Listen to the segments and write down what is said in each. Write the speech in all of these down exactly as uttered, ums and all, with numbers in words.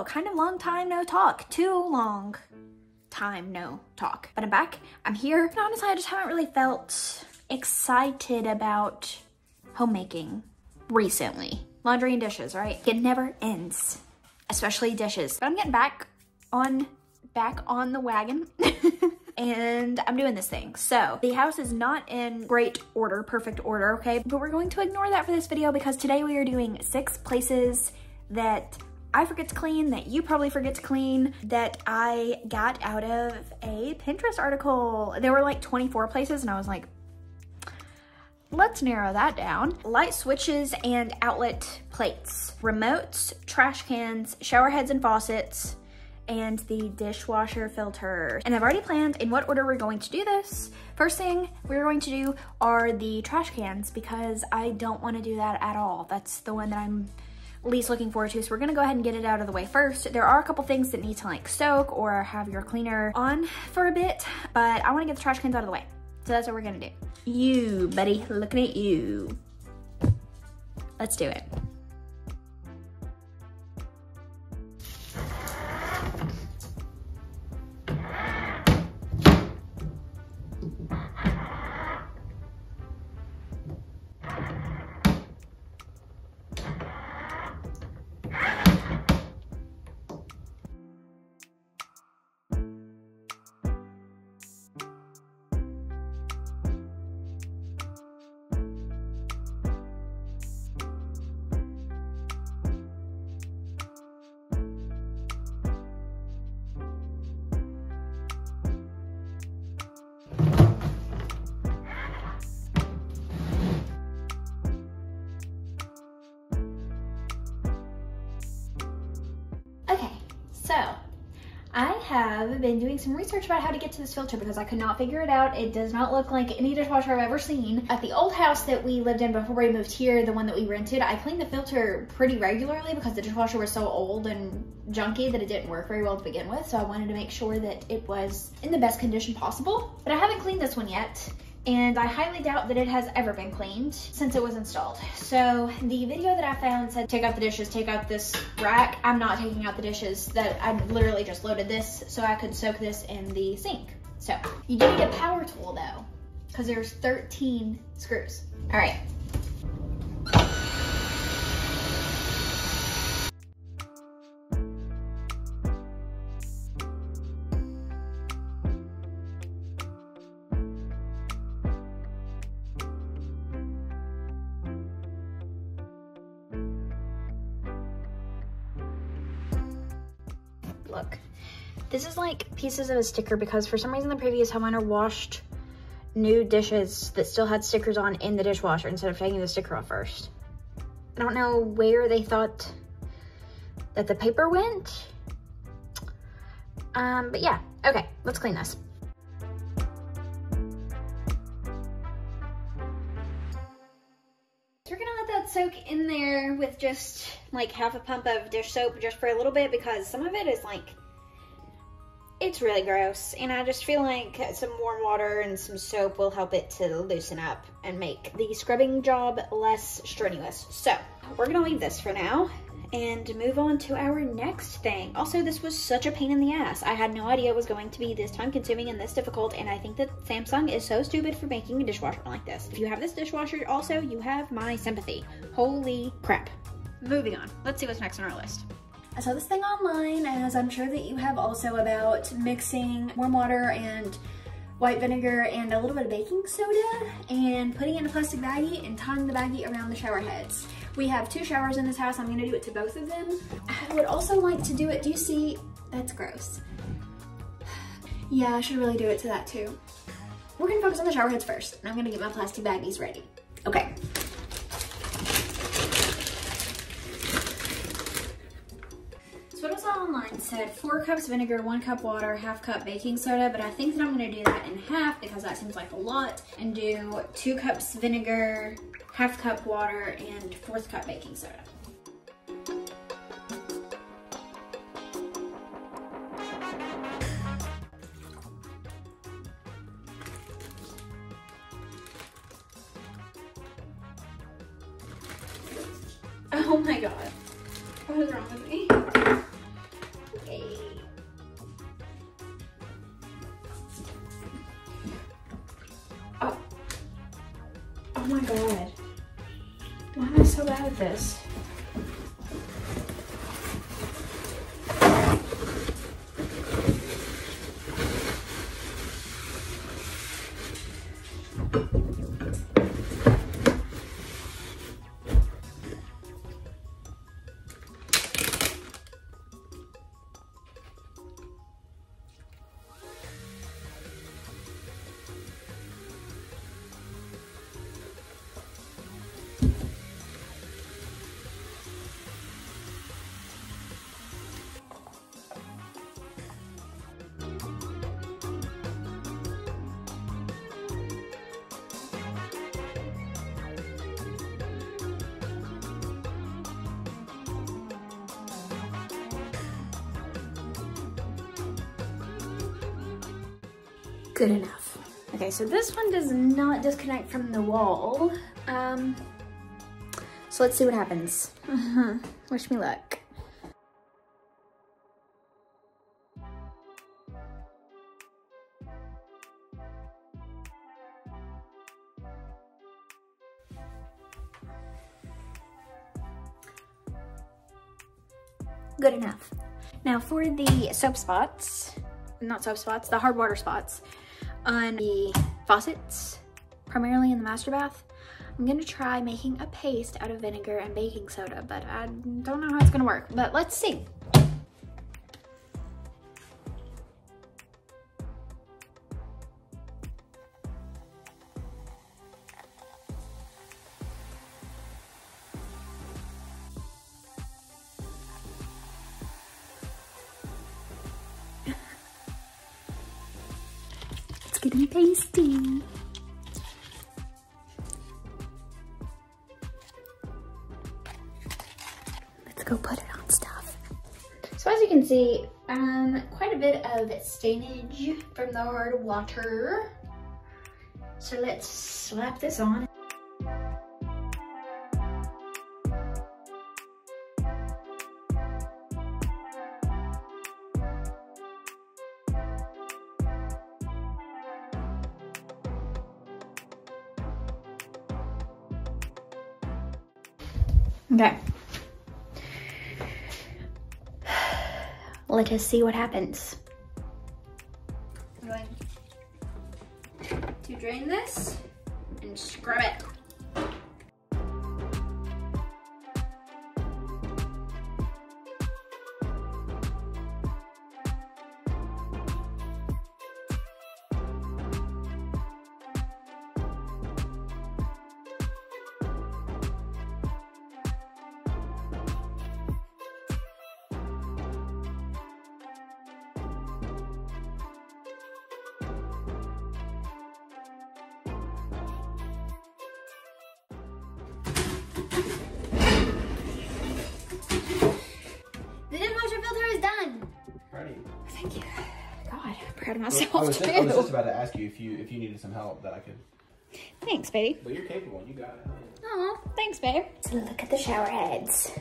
go. Kind of long time no talk. Too long time no talk. But I'm back. I'm here. And honestly, I just haven't really felt excited about homemaking recently. Laundry and dishes, right? It never ends, especially dishes. But I'm getting back on, back on the wagon. And I'm doing this thing. So the house is not in great order, perfect order, okay? But we're going to ignore that for this video because today we are doing six places that I forget to clean, that you probably forget to clean, that I got out of a Pinterest article. There were like twenty-four places and I was like, let's narrow that down. Light switches and outlet plates, remotes, trash cans, shower heads and faucets, and the dishwasher filter. And I've already planned in what order we're going to do this. First thing we're going to do are the trash cans because I don't want to do that at all. That's the one that I'm least looking forward to. So we're gonna go ahead and get it out of the way first. There are a couple things that need to like soak or have your cleaner on for a bit, but I want to get the trash cans out of the way. So that's what we're gonna do. You, buddy, looking at you. Let's do it. So, I have been doing some research about how to get to this filter because I could not figure it out. It does not look like any dishwasher I've ever seen. At the old house that we lived in before we moved here, the one that we rented, I cleaned the filter pretty regularly because the dishwasher was so old and junky that it didn't work very well to begin with. So I wanted to make sure that it was in the best condition possible. But I haven't cleaned this one yet. And I highly doubt that it has ever been cleaned since it was installed. So the video that I found said, take out the dishes, take out this rack. I'm not taking out the dishes. That I literally just loaded this so I could soak this in the sink. So you do need a power tool though, because there's thirteen screws. All right. Look, this is like pieces of a sticker because for some reason the previous homeowner washed new dishes that still had stickers on in the dishwasher instead of taking the sticker off first. I don't know where they thought that the paper went, um, but yeah, okay, let's clean this. Soak in there with just like half a pump of dish soap just for a little bit because some of it is like, it's really gross, and I just feel like some warm water and some soap will help it to loosen up and make the scrubbing job less strenuous. So we're gonna leave this for now and move on to our next thing. Also, this was such a pain in the ass. I had no idea it was going to be this time consuming and this difficult, and I think that Samsung is so stupid for making a dishwasher like this. If you have this dishwasher also, you have my sympathy. Holy crap. Moving on, let's see what's next on our list. I saw this thing online, as I'm sure that you have also, about mixing warm water and white vinegar and a little bit of baking soda and putting it in a plastic baggie and tying the baggie around the shower heads. We have two showers in this house. I'm gonna do it to both of them. I would also like to do it, do you see, that's gross. Yeah, I should really do it to that too. We're gonna focus on the shower heads first, and I'm gonna get my plastic baggies ready. Okay. Online said four cups vinegar, one cup water, half cup baking soda, but I think that I'm gonna do that in half because that seems like a lot, and do two cups vinegar, half cup water, and fourth cup baking soda. Oh my God, what is wrong with me? so bad at this. Good enough. Okay, so this one does not disconnect from the wall. Um, so let's see what happens. Uh-huh. Wish me luck. Good enough. Now for the soap spots, not soap spots, the hard water spots. On the faucets, primarily in the master bath. I'm gonna try making a paste out of vinegar and baking soda, but I don't know how it's gonna work, but let's see. Getting tasty. Let's go put it on stuff. So as you can see, um, quite a bit of stainage from the hard water. So let's slap this on. Okay, let us see what happens. I'm going to drain this and scrub it. Thank you. God, I'm proud of myself. I was, just, I was just about to ask you if you if you needed some help that I could. Thanks, babe. But you're capable. You got it. Aw, thanks, babe. So look at the shower heads.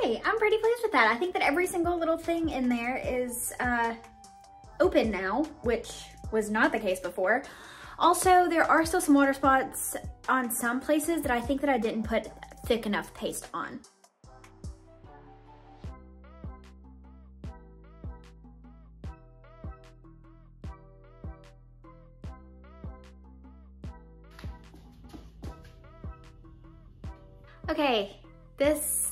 Okay, I'm pretty pleased with that. I think that every single little thing in there is uh, open now, which was not the case before. Also, there are still some water spots on some places that I think that I didn't put thick enough paste on. Okay, this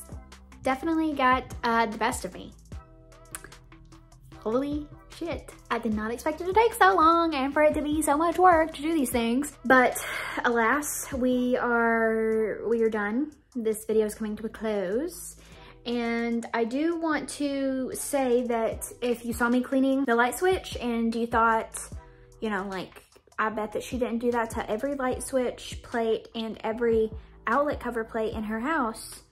definitely got uh, the best of me. Holy shit. I did not expect it to take so long and for it to be so much work to do these things. But alas, we are, we are done. This video is coming to a close. And I do want to say that if you saw me cleaning the light switch and you thought, you know, like, I bet that she didn't do that to every light switch plate and every outlet cover plate in her house.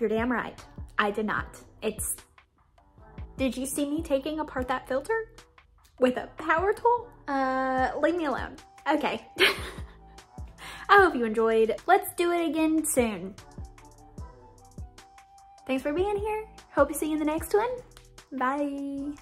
You're damn right. I did not. It's, did you see me taking apart that filter with a power tool? Uh, leave me alone. Okay. I hope you enjoyed. Let's do it again soon. Thanks for being here. Hope you see you in the next one. Bye.